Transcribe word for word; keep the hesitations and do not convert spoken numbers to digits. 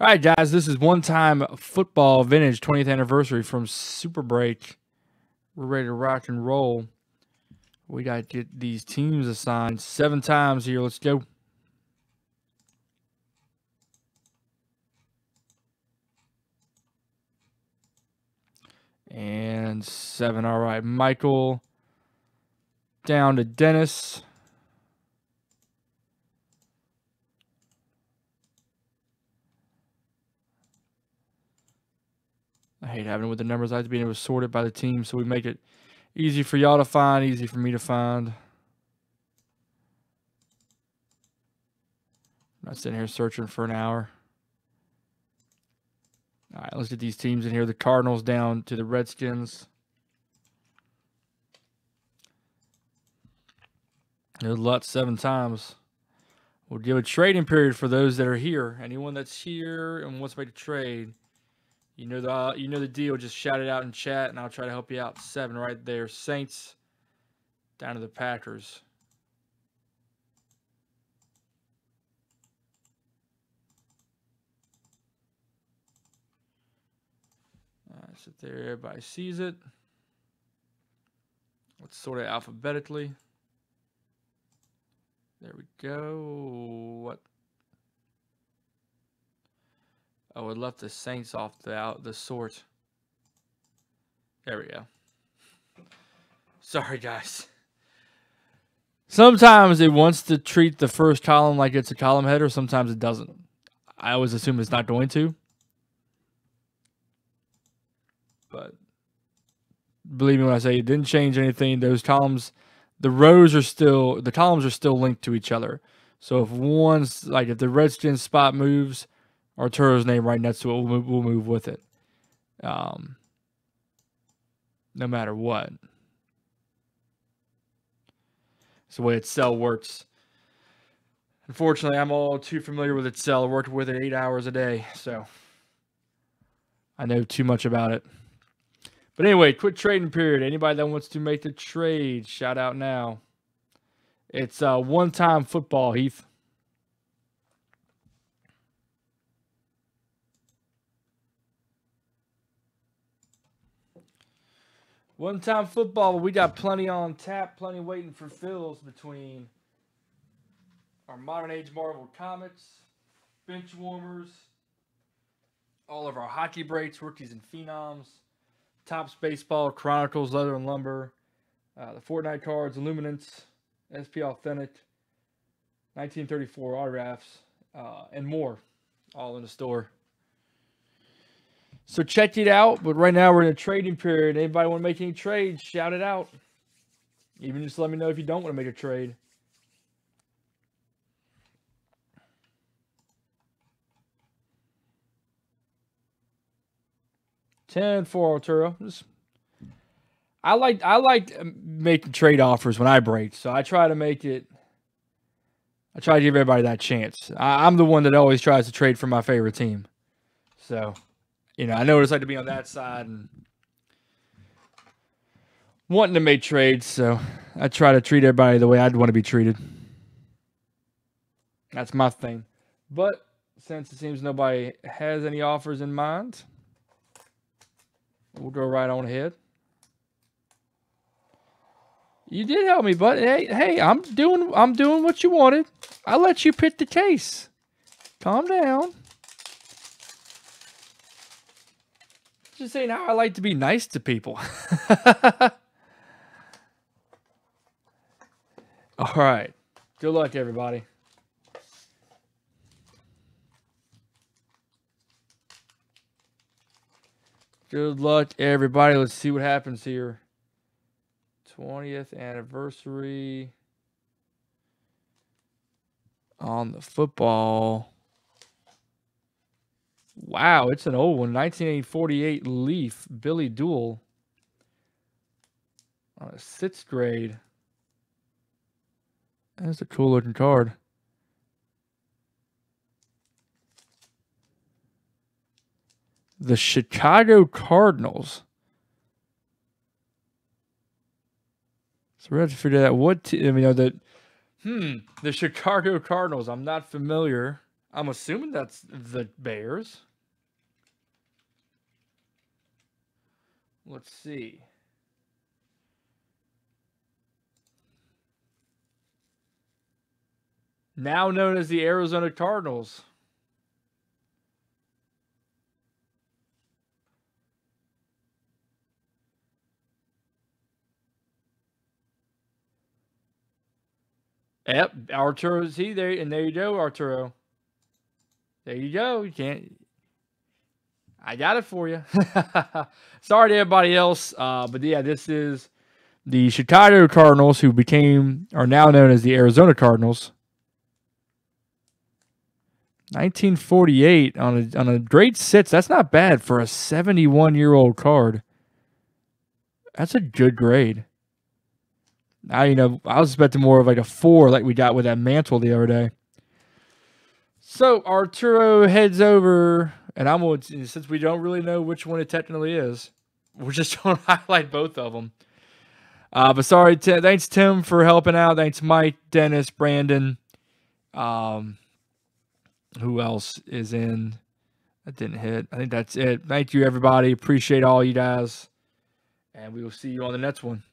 All right, guys, this is One Time Football Vintage twentieth Anniversary from Super Break. We're ready to rock and roll. We got to get these teams assigned seven times here. Let's go. And seven. All right, Michael down to Dennis. I hate having it with the numbers. I like to be able to sort it by the team so we make it easy for y'all to find, easy for me to find. I'm not sitting here searching for an hour. All right, let's get these teams in here. The Cardinals down to the Redskins. Good luck seven times. We'll give a trading period for those that are here. Anyone that's here and wants to make a trade, You know the uh, you know the deal. Just shout it out in chat, and I'll try to help you out. Seven right there. Saints down to the Packers. All right, sit there. Everybody sees it. Let's sort it alphabetically. There we go. What? I would left the Saints off the out the sort. There we go. Sorry, guys. Sometimes it wants to treat the first column like it's a column header. Sometimes it doesn't. I always assume it's not going to. But believe me when I say it didn't change anything. Those columns, the rows are still, the columns are still linked to each other. So if one's, like if the Redskins spot moves, Arturo's name right next to it, we'll move, we'll move with it. Um, no matter what. It's the way Excel works. Unfortunately, I'm all too familiar with Excel. I worked with it eight hours a day, so I know too much about it. But anyway, quick trading period. Anybody that wants to make the trade, shout out now. It's uh, One Time Football, Heath. One Time Football, but we got plenty on tap, plenty waiting for fills between our modern age Marvel Comics, bench warmers, all of our hockey breaks, rookies and phenoms, Topps Baseball, Chronicles, Leather and Lumber, uh, the Fortnite cards, Illuminance, S P Authentic, nineteen thirty-four autographs, uh, and more, all in the store. So check it out, but right now we're in a trading period. Anybody want to make any trades, shout it out. Even just let me know if you don't want to make a trade. ten for Arturo. Just, I like I like making trade offers when I break, so I try to make it. I try to give everybody that chance. I, I'm the one that always tries to trade for my favorite team, so. You know, I know what it's like to be on that side and wanting to make trades, so I try to treat everybody the way I'd want to be treated. That's my thing. But since it seems nobody has any offers in mind, we'll go right on ahead. You did help me, but hey, hey, I'm doing I'm doing what you wanted. I let you pick the case. Calm down. Just saying how I like to be nice to people. All right. Good luck, everybody. Good luck, everybody. Let's see what happens here. twentieth anniversary on the football. Wow, it's an old one. nineteen forty-eight Leaf, Billy Duel. On a sixth grade. That's a cool looking card. The Chicago Cardinals. So we have to figure out what, you know, that. Hmm, the Chicago Cardinals. I'm not familiar I'm assuming that's the Bears. Let's see. Now known as the Arizona Cardinals. Yep, Arturo, see there, and there you go, Arturo. There you go. You can't. I got it for you. Sorry to everybody else, uh, but yeah, this is the Chicago Cardinals, who became are now known as the Arizona Cardinals. nineteen forty-eight on a on a grade six. That's not bad for a seventy-one year old card. That's a good grade. I you know I was expecting more of like a four, like we got with that Mantle the other day. So Arturo heads over, and I'm going to, since we don't really know which one it technically is, we're just going to highlight both of them. Uh, but sorry, Tim, thanks Tim for helping out. Thanks Mike, Dennis, Brandon. Um, who else is in? That didn't hit. I think that's it. Thank you everybody. Appreciate all you guys, and we will see you on the next one.